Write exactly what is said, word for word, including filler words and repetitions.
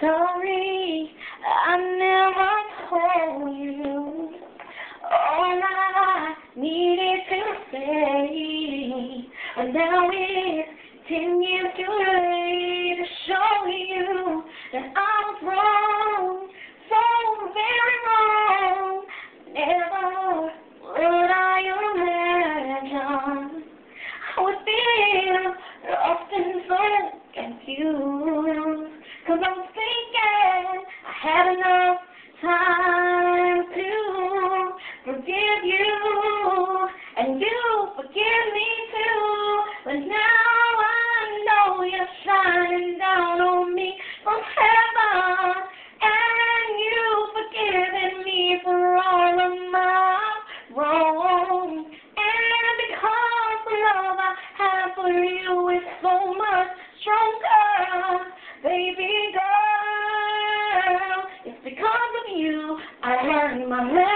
Sorry, I never told you. All I needed to say, and now it's ten years too late to show you that I was wrong, so very wrong. Never would I imagine I would be lost and so confused. 'Cause I'm thinking I had enough time to forgive you, and you forgive me too. But now I know you're shining down on me from heaven, and you've forgiven me for all of my wrongs. And because the love I have for you is so much stronger, baby girl, it's because of you I learned my lesson.